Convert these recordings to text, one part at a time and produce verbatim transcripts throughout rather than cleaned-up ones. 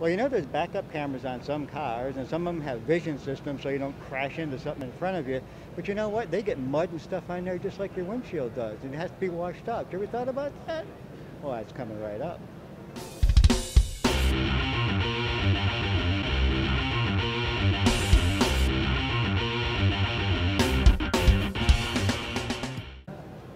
Well, you know there's backup cameras on some cars, and some of them have vision systems so you don't crash into something in front of you. But you know what? They get mud and stuff on there just like your windshield does. It has to be washed up. You ever thought about that? Well, that's coming right up.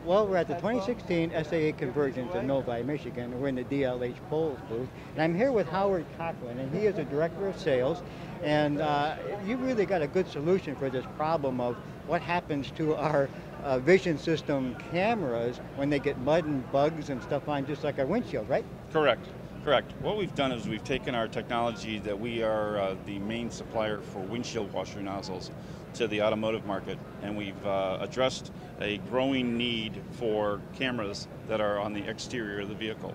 Well, we're at the twenty sixteen S A E Convergence in Novi, Michigan. We're in the D L H BOWLES booth, and I'm here with Howard Cocklin, and he is the Director of Sales, and uh, you really got a good solution for this problem of what happens to our uh, vision system cameras when they get mud and bugs and stuff on just like our windshield, right? Correct, correct. What we've done is we've taken our technology that we are uh, the main supplier for windshield washer nozzles to the automotive market, and we've uh, addressed a growing need for cameras that are on the exterior of the vehicle.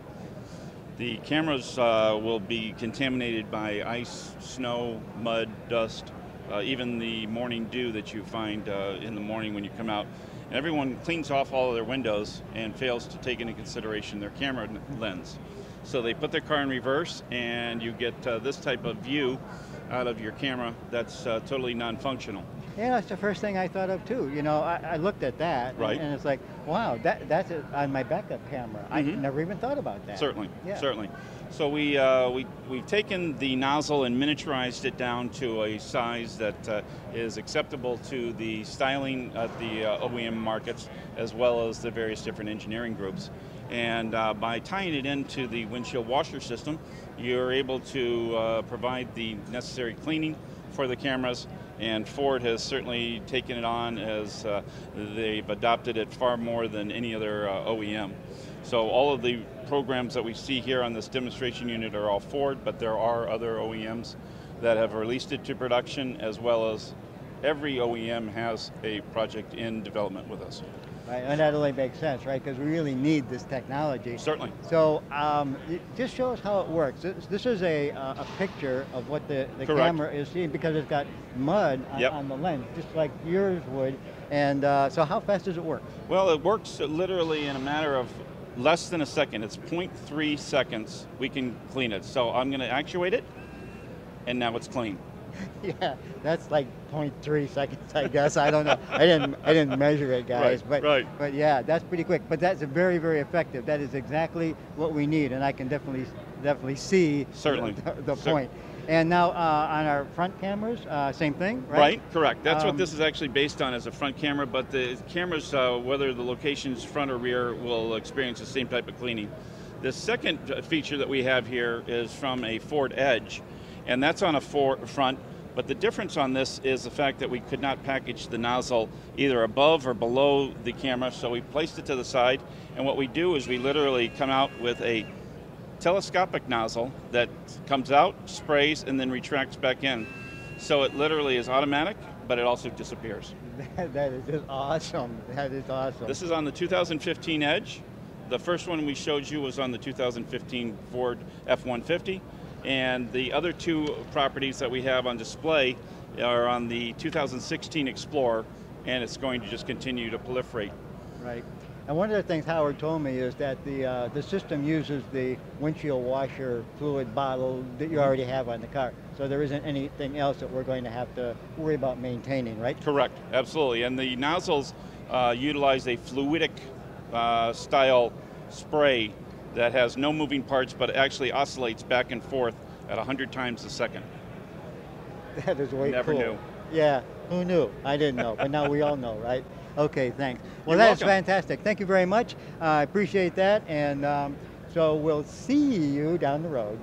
The cameras uh, will be contaminated by ice, snow, mud, dust, uh, even the morning dew that you find uh, in the morning when you come out. And everyone cleans off all of their windows and fails to take into consideration their camera lens. So they put their car in reverse, and you get uh, this type of view out of your camera that's uh, totally non-functional. Yeah, that's the first thing I thought of too. You know, I, I looked at that, right. and, and it's like, wow, that that's on my backup camera. Mm-hmm. I never even thought about that. Certainly, yeah. certainly. So we uh, we we've taken the nozzle and miniaturized it down to a size that uh, is acceptable to the styling of the uh, O E M markets, as well as the various different engineering groups. And uh, by tying it into the windshield washer system, you're able to uh, provide the necessary cleaning for the cameras, and Ford has certainly taken it on as uh, they've adopted it far more than any other uh, O E M. So all of the programs that we see here on this demonstration unit are all Ford, but there are other O E Ms that have released it to production, as well as every O E M has a project in development with us. Right, and that only makes sense, right? Because we really need this technology. Certainly. So um, just show us how it works. This, this is a, uh, a picture of what the, the camera is seeing, because it's got mud on, yep. on the lens, just like yours would. And uh, so how fast does it work? Well, it works literally in a matter of less than a second. It's zero point three seconds we can clean it. So I'm going to actuate it, and now it's clean. Yeah, that's like zero point three seconds, I guess. I don't know. I didn't. I didn't measure it, guys. Right, but right. but yeah, that's pretty quick. But that's very, very effective. That is exactly what we need, and I can definitely, definitely see certainly the, the point. And now uh, on our front cameras, uh, same thing, right? Right, correct. That's um, what this is actually based on, as a front camera. But the cameras, uh, whether the location's front or rear, will experience the same type of cleaning. The second feature that we have here is from a Ford Edge, and that's on a front. But the difference on this is the fact that we could not package the nozzle either above or below the camera, so we placed it to the side. And what we do is we literally come out with a telescopic nozzle that comes out, sprays, and then retracts back in. So it literally is automatic, but it also disappears. That, that is just awesome. That is awesome. This is on the two thousand fifteen Edge. The first one we showed you was on the two thousand fifteen Ford F one fifty. And the other two properties that we have on display are on the two thousand sixteen Explorer, and it's going to just continue to proliferate. Right. And one of the things Howard told me is that the uh, the system uses the windshield washer fluid bottle that you already have on the car. So there isn't anything else that we're going to have to worry about maintaining, right? Correct. Absolutely. And the nozzles uh, utilize a fluidic uh, style spray that has no moving parts, but actually oscillates back and forth at one hundred times a second. That is way Never cool. Never knew. Yeah, who knew? I didn't know, but now we all know, right? Okay, thanks. Well, that's fantastic. Thank you very much. I uh, appreciate that, and um, so we'll see you down the road.